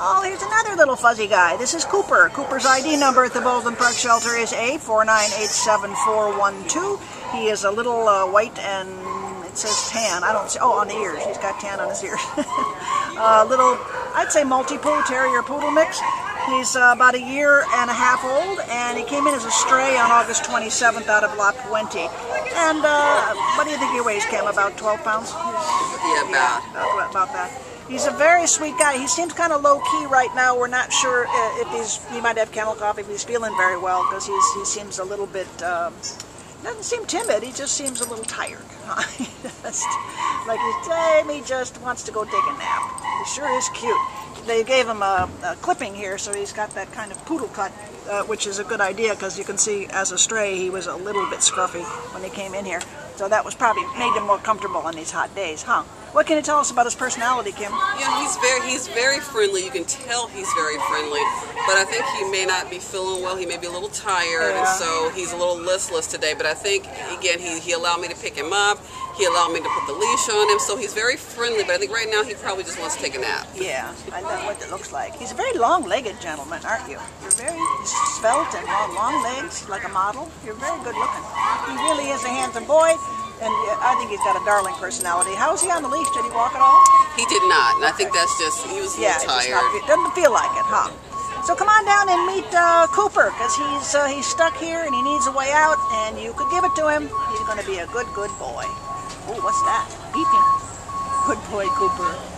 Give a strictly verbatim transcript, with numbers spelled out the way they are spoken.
Oh, here's another little fuzzy guy. This is Cooper. Cooper's I D number at the Baldwin Park Shelter is A four nine eight seven four one two. He is a little uh, white and it says tan. I don't see. Oh, on the ears. He's got tan on his ears. uh, little, I'd say multi-poo, terrier, poodle mix. He's uh, about a year and a half old, and he came in as a stray on August twenty-seventh out of La Puente. And uh, what do you think he weighs, Cam? About twelve pounds? Yeah, about. Yeah, about that. He's a very sweet guy. He seems kind of low-key right now. We're not sure if he's, he might have kennel cough, if he's feeling very well, because he seems a little bit, um, doesn't seem timid, he just seems a little tired. Just, like he's, um, he just wants to go take a nap. He sure is cute. They gave him a, a clipping here, so he's got that kind of poodle cut, uh, which is a good idea because you can see as a stray he was a little bit scruffy when he came in here. So that was probably made him more comfortable on these hot days, huh? What can you tell us about his personality, Kim? Yeah, he's very he's very friendly. You can tell he's very friendly, but I think he may not be feeling well. He may be a little tired, yeah. And so he's a little listless today. But I think, again, he, he allowed me to pick him up. He allowed me to put the leash on him, so he's very friendly, but I think right now he probably just wants to take a nap. Yeah, I know what it looks like. He's a very long-legged gentleman, aren't you? You're very svelte and long, long legs, like a model. You're very good looking. He really is a handsome boy, and I think he's got a darling personality. How is he on the leash? Did he walk at all? He did not, and I think that's just, he was a yeah, little tired. Yeah, it doesn't feel like it, huh? So come on down and meet uh, Cooper, because he's, uh, he's stuck here and he needs a way out, and you could give it to him. He's going to be a good, good boy. Oh, what's that? Beeping. Good boy, Cooper.